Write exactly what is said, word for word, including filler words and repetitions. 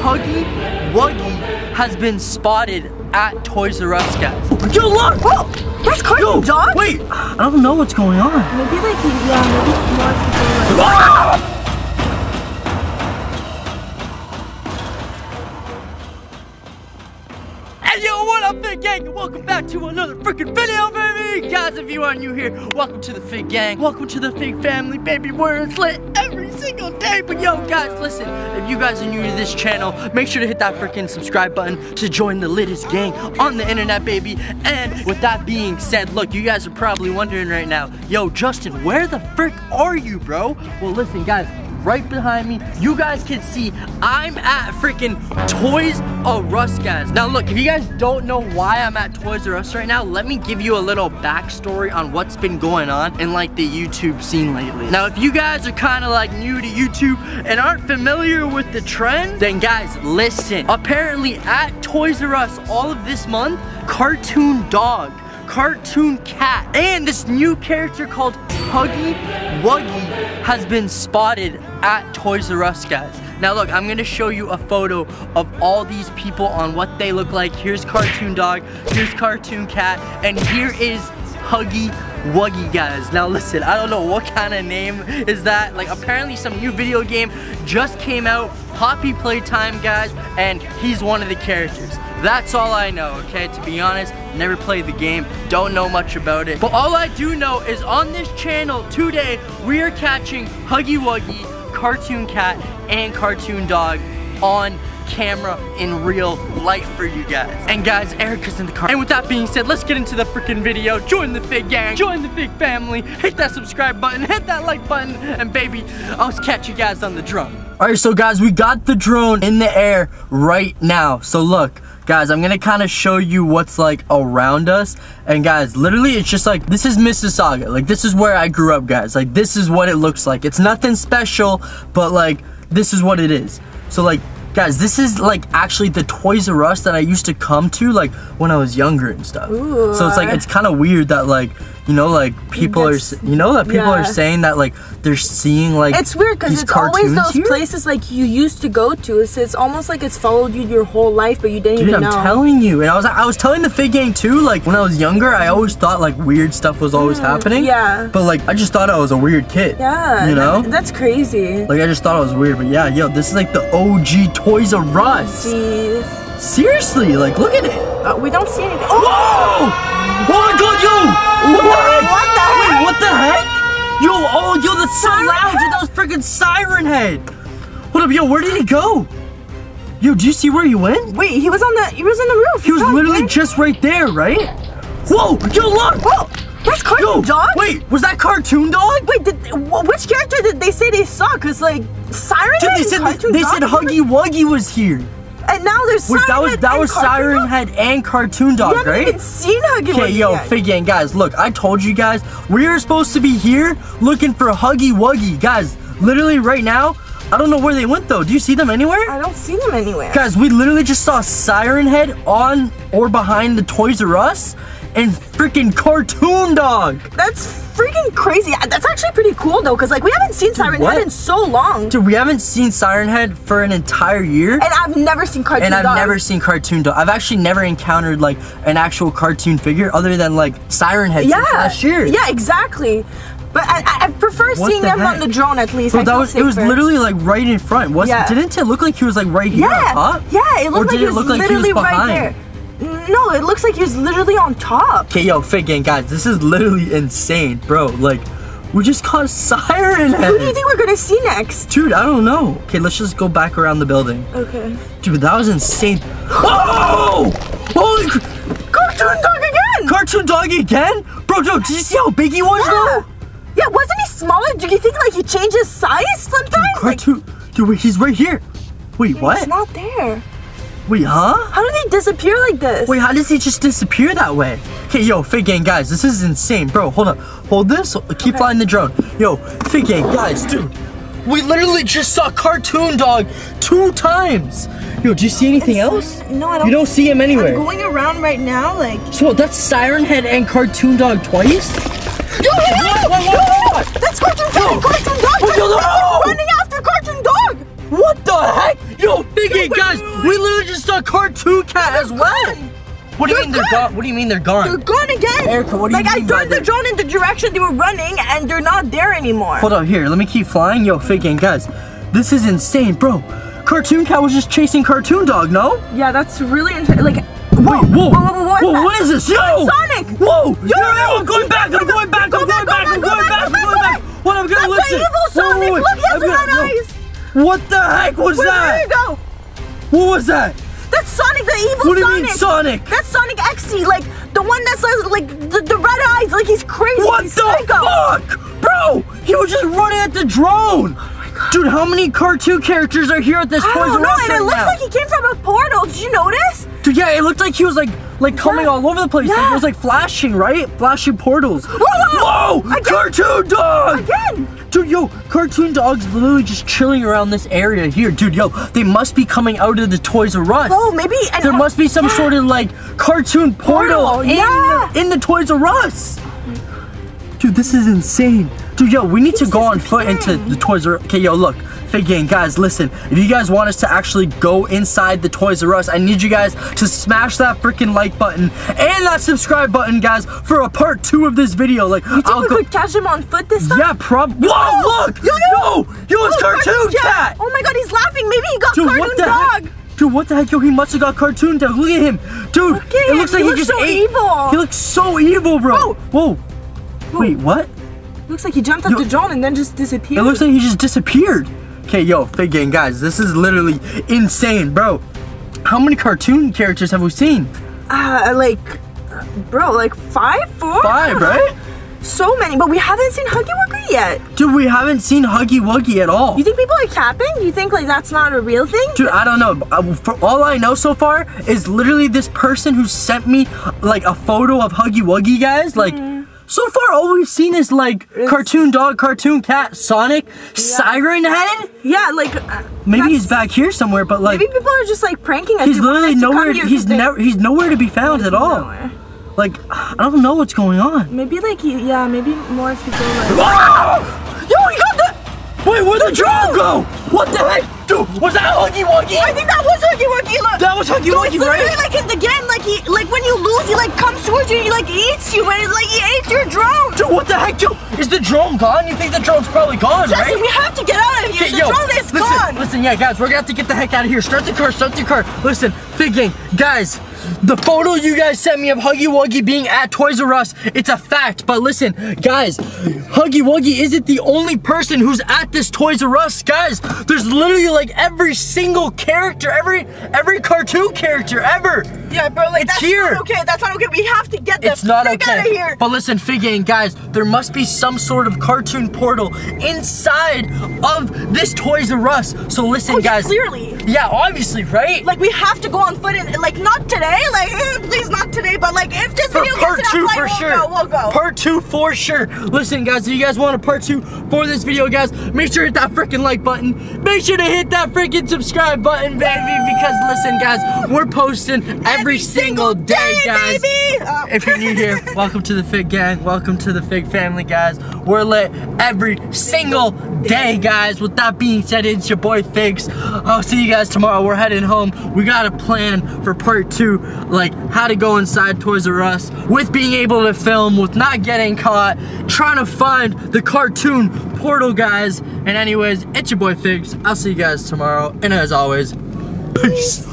Huggy Wuggy has been spotted at Toys R Us, guys. Yo, look! Oh, there's Cartoon Dog? Wait, I don't know what's going on. Maybe like he's yeah, maybe he wants to go like ah! Fig Gang, welcome back to another freaking video, baby! Guys, if you are new here, welcome to the Fig Gang. Welcome to the Fig Family, baby, where it's lit every single day. But yo, guys, listen, if you guys are new to this channel, make sure to hit that freaking subscribe button to join the litest gang on the internet, baby. And with that being said, look, you guys are probably wondering right now, yo, Justin, where the frick are you, bro? Well, listen, guys, right behind me, you guys can see I'm at freaking Toys R Us, guys. Now look, if you guys don't know why I'm at Toys R Us right now, let me give you a little backstory on what's been going on in like the YouTube scene lately. Now if you guys are kind of like new to YouTube and aren't familiar with the trends, then guys, listen. Apparently at Toys R Us all of this month, Cartoon Dog, Cartoon Cat, and this new character called Huggy Wuggy has been spotted at Toys R Us, guys. Now look, I'm gonna show you a photo of all these people on what they look like. Here's Cartoon Dog, here's Cartoon Cat, and here is Huggy Wuggy, guys. Now listen, I don't know what kind of name is that. Like apparently some new video game just came out, Poppy Playtime, guys, and he's one of the characters. That's all I know, okay? To be honest, never played the game, don't know much about it. But all I do know is on this channel today, we are catching Huggy Wuggy, Cartoon Cat, and Cartoon Dog on camera in real life for you guys. And guys, Erica's in the car. And with that being said, let's get into the freaking video. Join the Fig Gang, join the Fig Family, hit that subscribe button, hit that like button, and baby, I'll catch you guys on the drone. All right, so guys, we got the drone in the air right now. So look, guys, I'm gonna kind of show you what's like around us. And guys, literally it's just like, this is Mississauga. Like this is where I grew up, guys. Like this is what it looks like. It's nothing special, but like this is what it is. So like, guys, this is like actually the Toys R Us that I used to come to like when I was younger and stuff. Ooh. So it's like, it's kind of weird that like, you know, like people That's, are, you know, that people yeah. are saying that like they're seeing like it's weird because it's always those here? places like you used to go to. It's, it's almost like it's followed you your whole life, but you didn't Dude, even I'm know. I'm telling you, and I was I was telling the Fig Gang too. Like when I was younger, I always thought like weird stuff was always mm, happening. Yeah. But like I just thought I was a weird kid. Yeah. You know. That, that's crazy. Like I just thought I was weird, but yeah, yo, this is like the O G Toys R Us. Jeez. Seriously, like look at it. Uh, we don't see anything. Oh! Whoa! Oh my god, yo! What the heck? What the heck? Wait, what the heck? Yo, oh, yo, that's so loud. Yo, that was freaking Siren Head. What up, yo? Where did he go? Yo, do you see where he went? Wait, he was on the, he was on the roof. He, he was literally right? just right there, right? Whoa, yo, look! Whoa, that's Cartoon yo, Dog? Wait, was that Cartoon Dog? Wait, did, which character did they say they saw? Cause like, Siren Dude, Head they said Cartoon They, they said Huggy Wuggy was here. And now there's Wait, Siren that was, Head that was Siren Head and Cartoon Dog, right? You haven't even seen Huggy Wuggy Okay, yo, yet. Fig Gang, guys, look, I told you guys, we are supposed to be here looking for Huggy Wuggy. Guys, literally right now, I don't know where they went, though. Do you see them anywhere? I don't see them anywhere. Guys, we literally just saw Siren Head on or behind the Toys R Us and freaking Cartoon Dog. That's freaking crazy. That's actually pretty cool though, cause like we haven't seen Dude, Siren what? Head in so long. Dude, we haven't seen Siren Head for an entire year. And I've never seen Cartoon Dog. And I've Dog. never seen Cartoon Dog. I've actually never encountered like an actual cartoon figure other than like Siren Head yeah. since last year. Yeah, exactly. But I, I prefer what seeing the them heck? on the drone at least. Well, that was, it was literally like right in front. Wasn't, yeah. Didn't it look like he was like right here yeah. on top? Yeah, it looked or like, it look like he was literally right there. No, it looks like he's literally on top. Okay, yo, Fig Gang, guys, this is literally insane, bro. Like, we just caught Siren Head. Who do you think we're gonna see next? Dude, I don't know. Okay, let's just go back around the building. Okay. Dude, that was insane. Oh! Holy Cartoon Dog again! Cartoon Dog again? Bro, bro, did you see how big he was, yeah. though? Yeah, wasn't he smaller? Do you think, like, he changes size sometimes? Dude, cartoon... Like Dude, wait, he's right here. Wait, Dude, what? He's not there. Wait, huh? How do they disappear like this? Wait, how does he just disappear that way? Okay, yo, Fig Gang, guys, this is insane. Bro, hold up. Hold this. Keep okay. flying the drone. Yo, Fig Gang, guys, dude. We literally just saw Cartoon Dog two times. Yo, do you see anything it's, else? No, I don't. You don't see him anywhere. I'm going around right now, like... So, that's Siren Head and Cartoon Dog twice? Yo, hey, hey, what, yo, what, yo, what? That's Cartoon Dog! Cartoon Dog! Yo, no. Running after Cartoon Dog! What the heck? Yo, Fig Gang, guys, we literally just saw Cartoon Cat as well. What do you mean they're gone? What do you mean they're gone? They're gone again. Erica, what do you mean by that? Like, I turned the drone in the direction they were running, and they're not there anymore. Hold on, here, let me keep flying. Yo, Fig Gang, guys, this is insane, bro. Cartoon Cat was just chasing Cartoon Dog, no? Yeah, that's really interesting. Like, whoa, whoa, whoa, whoa, whoa, whoa, what is this? Yo, Sonic! Whoa, yo, I'm going back, I'm going back, I'm going back, I'm going back, I'm going back. What I'm gonna listen? That's evil Sonic. Look, he has red eyes. What the heck was that? Where did you go? What was that? That's Sonic the evil Sonic. What do you mean Sonic? That's Sonic.exe, like the one that says like the, the red eyes, like he's crazy. What the fuck, bro? He was just running at the drone. Dude, how many cartoon characters are here at this Toys R Us right now? I don't know, and it looks like he came from a portal. Did you notice? Dude, yeah, it looked like he was like like coming all over the place. Yeah. Like, it was like flashing, right? Flashing portals. Whoa! Whoa! Whoa! Cartoon Dog! Again! Dude, yo, Cartoon Dog's literally just chilling around this area here. Dude, yo, they must be coming out of the Toys R Us. Oh, maybe. There must be some sort of like cartoon portal, portal. In, yeah. the, in the Toys R Us. Dude, this is insane. Dude, yo, we need to go on foot into the Toys R Us. Okay, yo, look, Fig Gang, guys, listen. If you guys want us to actually go inside the Toys R Us, I need you guys to smash that freaking like button and that subscribe button, guys, for a part two of this video. Like, you think I'll we go could catch him on foot this time? Yeah, probably. Whoa, yo, look! Yo, yo, yo, yo it's oh, Cartoon Cat! Oh my God, he's laughing. Maybe he got Dude, Cartoon Dog. Heck? Dude, what the heck? Yo, he must have got Cartoon Dog. Look at him, dude. Look at it him. looks like he, he looks just so ate. Evil. He looks so evil, bro. Oh. Whoa. Whoa. Wait, what? Looks like he jumped up yo, to John and then just disappeared. It looks like he just disappeared. Okay, yo, Fig Gang, guys, this is literally insane, bro. How many cartoon characters have we seen? Uh, like, bro, like five, four? Five, right? So many, but we haven't seen Huggy Wuggy yet. Dude, we haven't seen Huggy Wuggy at all. You think people are capping? You think like that's not a real thing? Dude, I don't know. For all I know so far is literally this person who sent me like a photo of Huggy Wuggy, guys, like, mm. So far, all we've seen is like it's Cartoon Dog, Cartoon Cat, Sonic, yeah. Siren Head. Yeah, like uh, maybe he's back here somewhere, but like maybe people are just like pranking us. He's literally nowhere. He's never. He's nowhere to be found at all. Nowhere. Like I don't know what's going on. Maybe like he, yeah, maybe more if you go like. Whoa! Yo, he got the. Wait, where'd the, the drone go? What the heck, dude? Was that Huggy Wuggy? I think that was Huggy Wuggy. Look. That was Huggy Wuggy, right? It's literally like in the game, like he, like when you lose, he like comes towards you, and he like eats you, and it's like. Your drone! Dude, what the heck, dude? Is the drone gone? You think the drone's probably gone, Justin, right? Justin, we have to get out of here. Okay, the yo, drone is listen, gone. Listen, yeah, guys, we're gonna have to get the heck out of here. Start the car, start the car. Listen, Fig Gang, guys, the photo you guys sent me of Huggy Wuggy being at Toys R Us, it's a fact. But listen, guys, Huggy Wuggy isn't the only person who's at this Toys R Us, guys. There's literally like every single character, every every cartoon character ever. Yeah, bro, like, it's that's here. Not okay. That's not okay. We have to get this. It's not They're okay. Out of here. But listen, Fig Gang, guys, there must be some sort of cartoon portal inside of this Toys R Us. So listen, oh, guys. Clearly. Yeah, obviously, right? Like we have to go on foot and like not today. Like, please, not today, but like, if this video gets enough like, we'll go, we'll go. Part two for sure. Listen, guys, if you guys want a part two for this video, guys, make sure to hit that freaking like button. Make sure to hit that freaking subscribe button, baby, because listen, guys, we're posting every, every single day, day guys. Oh. If you're new here, welcome to the Fig Gang. Welcome to the Fig Family, guys. We're lit every single day, guys. With that being said, it's your boy Figs. I'll see you guys tomorrow. We're heading home. We got a plan for part two. Like how to go inside Toys R Us with being able to film, with not getting caught, trying to find the cartoon portal, guys. And anyways, it's your boy Figs. I'll see you guys tomorrow. And as always, peace.